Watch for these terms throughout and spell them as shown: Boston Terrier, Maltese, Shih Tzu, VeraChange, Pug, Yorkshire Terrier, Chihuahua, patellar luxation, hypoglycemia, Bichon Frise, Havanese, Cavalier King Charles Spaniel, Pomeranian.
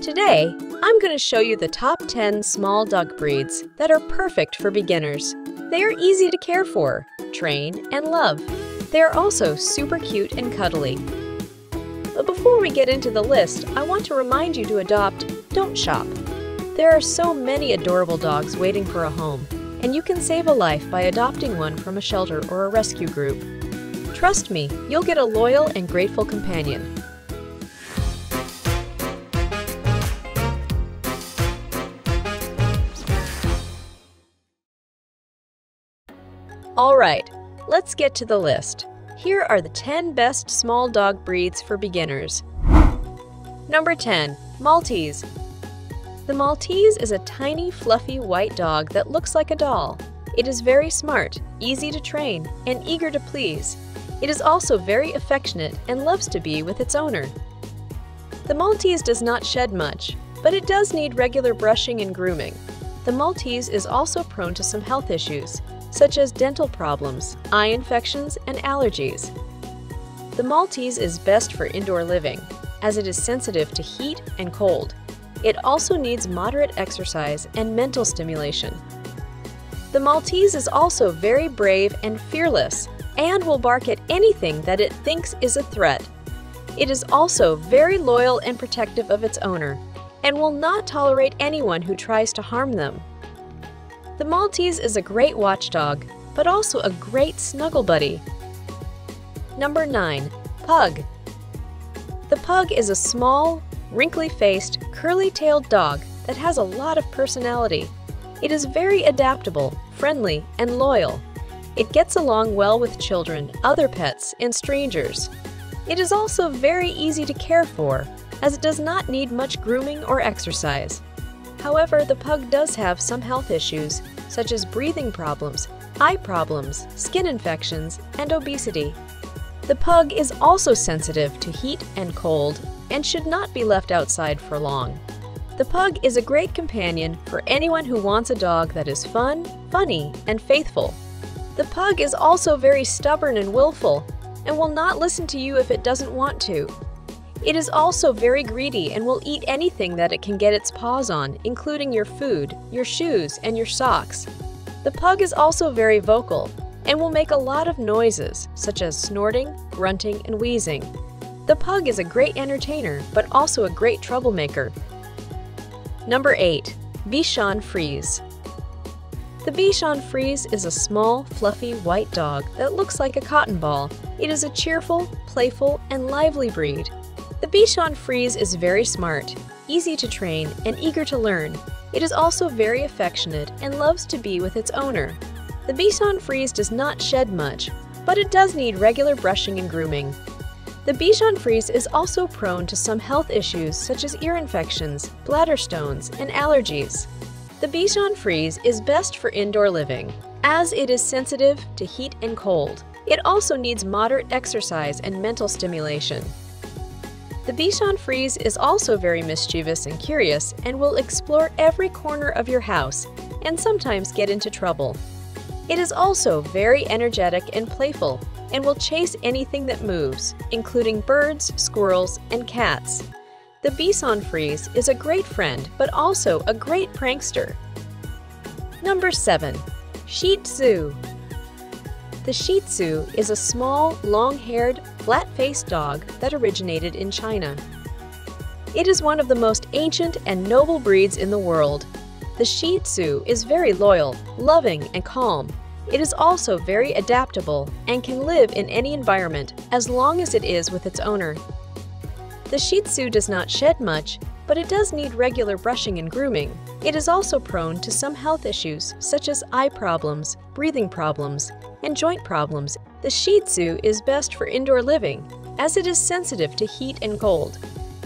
Today, I'm going to show you the top 10 small dog breeds that are perfect for beginners. They are easy to care for, train, and love. They are also super cute and cuddly. But before we get into the list, I want to remind you to adopt, don't shop. There are so many adorable dogs waiting for a home, and you can save a life by adopting one from a shelter or a rescue group. Trust me, you'll get a loyal and grateful companion. All right, let's get to the list. Here are the 10 best small dog breeds for beginners. Number 10, Maltese. The Maltese is a tiny, fluffy white dog that looks like a doll. It is very smart, easy to train, and eager to please. It is also very affectionate and loves to be with its owner. The Maltese does not shed much, but it does need regular brushing and grooming. The Maltese is also prone to some health issues, such as dental problems, eye infections, and allergies. The Maltese is best for indoor living, as it is sensitive to heat and cold. It also needs moderate exercise and mental stimulation. The Maltese is also very brave and fearless, and will bark at anything that it thinks is a threat. It is also very loyal and protective of its owner, and will not tolerate anyone who tries to harm them. The Maltese is a great watchdog, but also a great snuggle buddy. Number 9. Pug. The Pug is a small, wrinkly-faced, curly-tailed dog that has a lot of personality. It is very adaptable, friendly, and loyal. It gets along well with children, other pets, and strangers. It is also very easy to care for, as it does not need much grooming or exercise. However, the Pug does have some health issues, such as breathing problems, eye problems, skin infections, and obesity. The Pug is also sensitive to heat and cold and should not be left outside for long. The Pug is a great companion for anyone who wants a dog that is fun, funny, and faithful. The Pug is also very stubborn and willful and will not listen to you if it doesn't want to. It is also very greedy and will eat anything that it can get its paws on, including your food, your shoes, and your socks. The Pug is also very vocal and will make a lot of noises, such as snorting, grunting, and wheezing. The Pug is a great entertainer, but also a great troublemaker. Number 8. Bichon Frise. The Bichon Frise is a small, fluffy white dog that looks like a cotton ball. It is a cheerful, playful, and lively breed. The Bichon Frise is very smart, easy to train, and eager to learn. It is also very affectionate and loves to be with its owner. The Bichon Frise does not shed much, but it does need regular brushing and grooming. The Bichon Frise is also prone to some health issues such as ear infections, bladder stones, and allergies. The Bichon Frise is best for indoor living, as it is sensitive to heat and cold. It also needs moderate exercise and mental stimulation. The Bichon Frise is also very mischievous and curious and will explore every corner of your house and sometimes get into trouble. It is also very energetic and playful and will chase anything that moves, including birds, squirrels, and cats. The Bichon Frise is a great friend but also a great prankster. Number 7. Shih Tzu. The Shih Tzu is a small, long-haired, flat-faced dog that originated in China. It is one of the most ancient and noble breeds in the world. The Shih Tzu is very loyal, loving, and calm. It is also very adaptable and can live in any environment as long as it is with its owner. The Shih Tzu does not shed much, but it does need regular brushing and grooming. It is also prone to some health issues such as eye problems, breathing problems, and joint problems. The Shih Tzu is best for indoor living, as it is sensitive to heat and cold.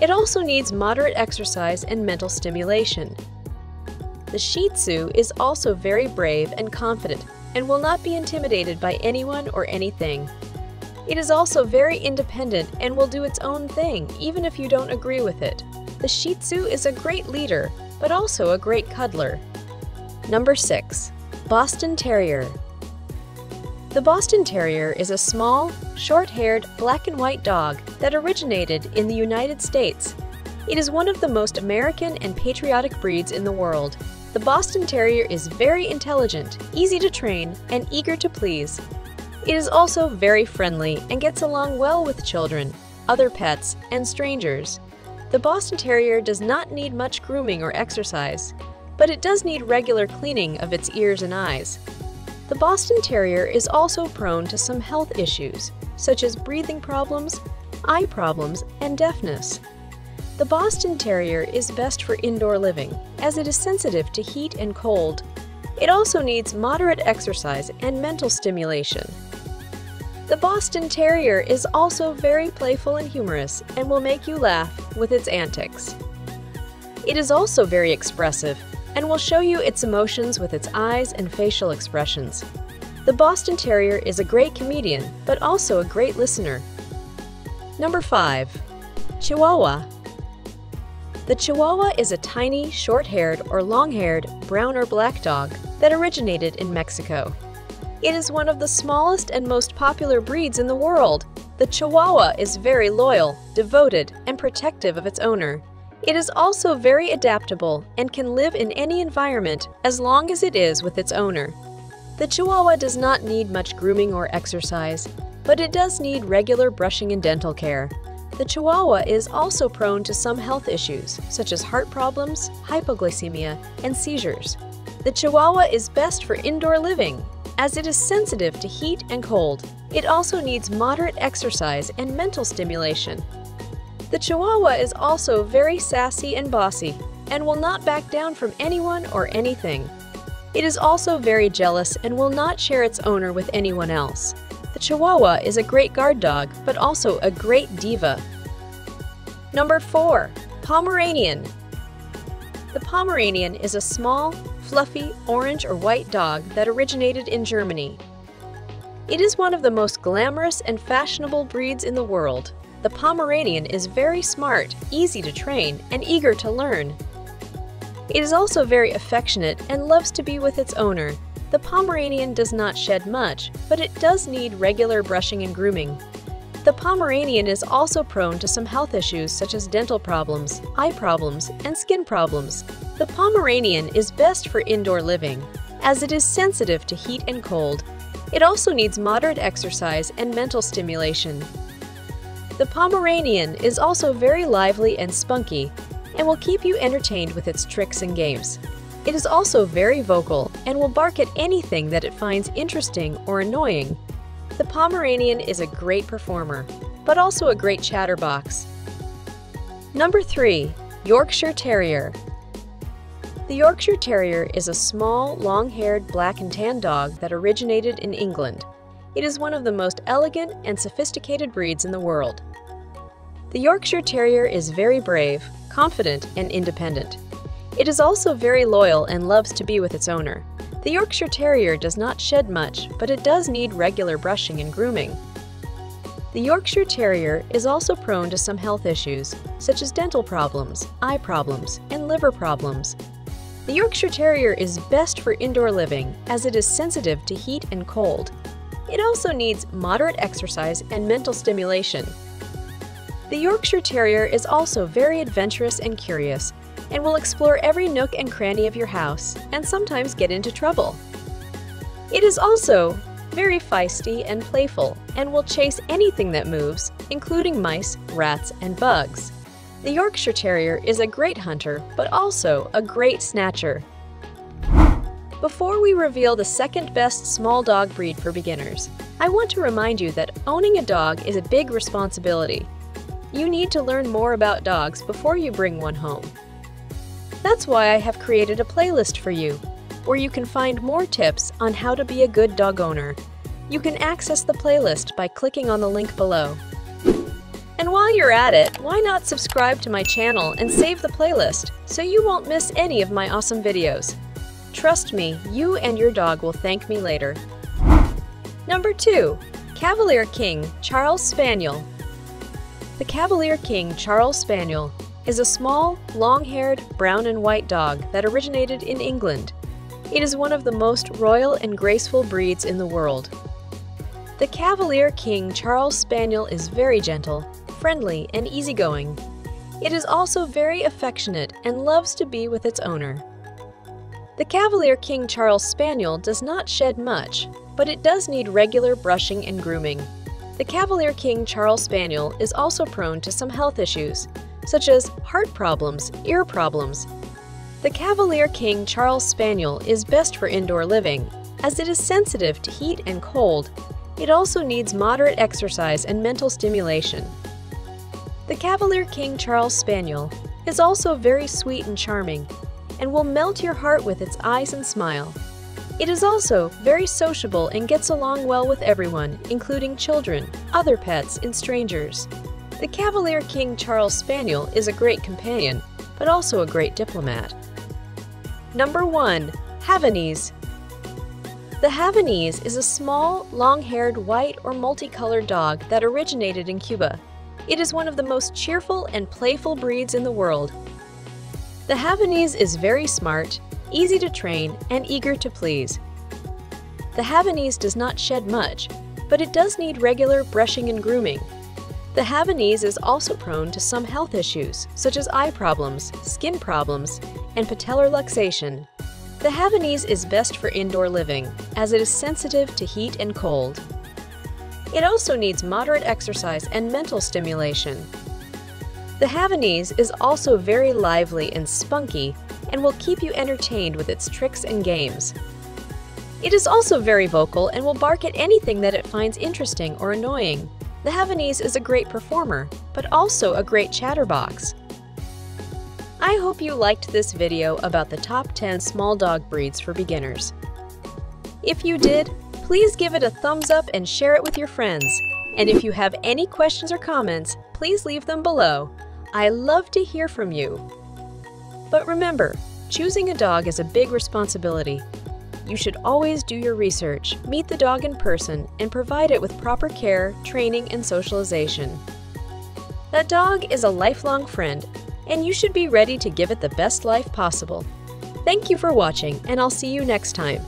It also needs moderate exercise and mental stimulation. The Shih Tzu is also very brave and confident, and will not be intimidated by anyone or anything. It is also very independent and will do its own thing, even if you don't agree with it. The Shih Tzu is a great leader, but also a great cuddler. Number 6. Boston Terrier. The Boston Terrier is a small, short-haired, black and white dog that originated in the United States. It is one of the most American and patriotic breeds in the world. The Boston Terrier is very intelligent, easy to train, and eager to please. It is also very friendly and gets along well with children, other pets, and strangers. The Boston Terrier does not need much grooming or exercise, but it does need regular cleaning of its ears and eyes. The Boston Terrier is also prone to some health issues, such as breathing problems, eye problems, and deafness. The Boston Terrier is best for indoor living, as it is sensitive to heat and cold. It also needs moderate exercise and mental stimulation. The Boston Terrier is also very playful and humorous and will make you laugh with its antics. It is also very expressive and will show you its emotions with its eyes and facial expressions. The Boston Terrier is a great comedian, but also a great listener. Number 5. Chihuahua. The Chihuahua is a tiny, short-haired or long-haired, brown or black dog that originated in Mexico. It is one of the smallest and most popular breeds in the world. The Chihuahua is very loyal, devoted, and protective of its owner. It is also very adaptable and can live in any environment as long as it is with its owner. The Chihuahua does not need much grooming or exercise, but it does need regular brushing and dental care. The Chihuahua is also prone to some health issues, such as heart problems, hypoglycemia, and seizures. The Chihuahua is best for indoor living, as it is sensitive to heat and cold. It also needs moderate exercise and mental stimulation. The Chihuahua is also very sassy and bossy and will not back down from anyone or anything. It is also very jealous and will not share its owner with anyone else. The Chihuahua is a great guard dog, but also a great diva. Number 4. Pomeranian. The Pomeranian is a small, fluffy, orange or white dog that originated in Germany. It is one of the most glamorous and fashionable breeds in the world. The Pomeranian is very smart, easy to train, and eager to learn. It is also very affectionate and loves to be with its owner. The Pomeranian does not shed much, but it does need regular brushing and grooming. The Pomeranian is also prone to some health issues such as dental problems, eye problems, and skin problems. The Pomeranian is best for indoor living, as it is sensitive to heat and cold. It also needs moderate exercise and mental stimulation. The Pomeranian is also very lively and spunky and will keep you entertained with its tricks and games. It is also very vocal and will bark at anything that it finds interesting or annoying. The Pomeranian is a great performer, but also a great chatterbox. Number 3. Yorkshire Terrier. The Yorkshire Terrier is a small, long-haired black and tan dog that originated in England. It is one of the most elegant and sophisticated breeds in the world. The Yorkshire Terrier is very brave, confident, and independent. It is also very loyal and loves to be with its owner. The Yorkshire Terrier does not shed much, but it does need regular brushing and grooming. The Yorkshire Terrier is also prone to some health issues, such as dental problems, eye problems, and liver problems. The Yorkshire Terrier is best for indoor living, as it is sensitive to heat and cold. It also needs moderate exercise and mental stimulation. The Yorkshire Terrier is also very adventurous and curious, and will explore every nook and cranny of your house, and sometimes get into trouble. It is also very feisty and playful, and will chase anything that moves, including mice, rats, and bugs. The Yorkshire Terrier is a great hunter, but also a great snatcher. Before we reveal the second best small dog breed for beginners, I want to remind you that owning a dog is a big responsibility. You need to learn more about dogs before you bring one home. That's why I have created a playlist for you, where you can find more tips on how to be a good dog owner. You can access the playlist by clicking on the link below. And while you're at it, why not subscribe to my channel and save the playlist so you won't miss any of my awesome videos? Trust me, you and your dog will thank me later. Number 2. Cavalier King Charles Spaniel. The Cavalier King Charles Spaniel is a small, long-haired, brown and white dog that originated in England. It is one of the most royal and graceful breeds in the world. The Cavalier King Charles Spaniel is very gentle, friendly, and easygoing. It is also very affectionate and loves to be with its owner. The Cavalier King Charles Spaniel does not shed much, but it does need regular brushing and grooming. The Cavalier King Charles Spaniel is also prone to some health issues, such as heart problems, ear problems. The Cavalier King Charles Spaniel is best for indoor living, as it is sensitive to heat and cold. It also needs moderate exercise and mental stimulation. The Cavalier King Charles Spaniel is also very sweet and charming, and will melt your heart with its eyes and smile. It is also very sociable and gets along well with everyone, including children, other pets, and strangers. The Cavalier King Charles Spaniel is a great companion, but also a great diplomat. Number 1. Havanese. The Havanese is a small, long-haired, white or multicolored dog that originated in Cuba. It is one of the most cheerful and playful breeds in the world. The Havanese is very smart, easy to train, and eager to please. The Havanese does not shed much, but it does need regular brushing and grooming. The Havanese is also prone to some health issues, such as eye problems, skin problems, and patellar luxation. The Havanese is best for indoor living, as it is sensitive to heat and cold. It also needs moderate exercise and mental stimulation. The Havanese is also very lively and spunky and will keep you entertained with its tricks and games. It is also very vocal and will bark at anything that it finds interesting or annoying. The Havanese is a great performer, but also a great chatterbox. I hope you liked this video about the top 10 small dog breeds for beginners. If you did, please give it a thumbs up and share it with your friends. And if you have any questions or comments, please leave them below. I love to hear from you. But remember, choosing a dog is a big responsibility. You should always do your research, meet the dog in person, and provide it with proper care, training, and socialization. That dog is a lifelong friend, and you should be ready to give it the best life possible. Thank you for watching, and I'll see you next time.